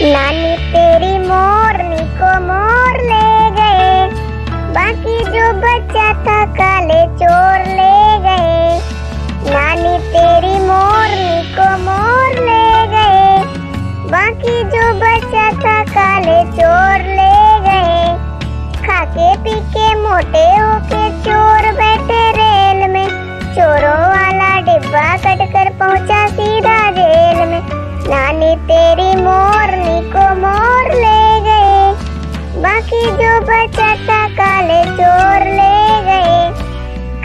नानी तेरी मोरनी को मोर ले गए, बाकी जो बच्चा था काले चोर ले गए। नानी तेरी मोरनी को मोर ले गए, बाकी जो बच्चा था काले चोर ले गए। खाके पी के मोटे होके चोर बैठे रेल में, चोरों वाला डिब्बा कटकर पहुंचा सीधा जेल में। नानी तेरी मोरनी को मोर ले गए, बाकी जो बचा था काले चोर ले गए।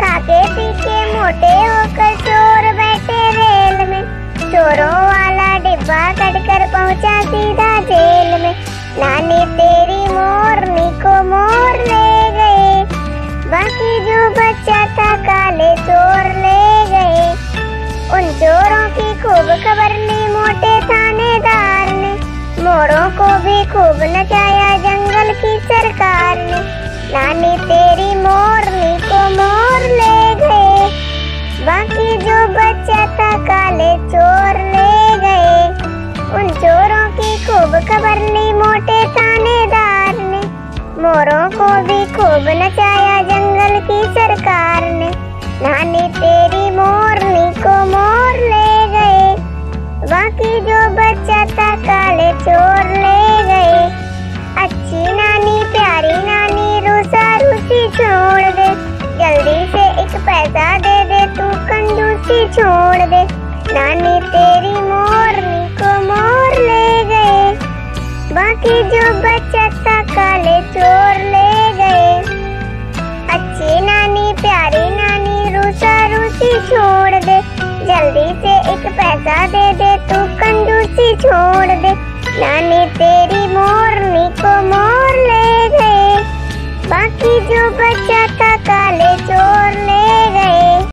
खाके पी के मोटे होकर चोर बैठे रेल में, चोरों वाला डिब्बा कटकर पहुंचा सीधा जेल में। नानी तेरी मोरनी को मोर ले गए, बाकी जो बचा था काले चोर ले गए। उन चोरों की खूब खबर ली मोटे थानेदार ने, मोरों को भी खूब नचाया जंगल की सरकार ने। नानी तेरी मोरनी को मोर ले गए, बाकी जो बचा था काले चोर ले गए। उन चोरों की खूब खबर ली मोटे थानेदार ने, मोरों को भी खूब नचाया जंगल की सरकार ने। नानी तेरी मोरनी को मोर ले गए, बाकी जो बचा था काले चोर ले गए। अच्छी नानी प्यारी नानी रूसा रूसी छोड़ दे, जल्दी से एक पैसा दे दे तू कंजूसी छोड़ दे। नानी तेरी मोरनी को मोर ले गए, बाकी जो बचा था काले चोर ले गए। अच्छी नानी प्यारी नानी रूसा रूसी छोड़ दे, जल्दी से एक पैसा दे दे तू कंजूसी छोड़ दे। नानी तेरी मोरनी को मोर ले गए, बाकी जो बचा था काले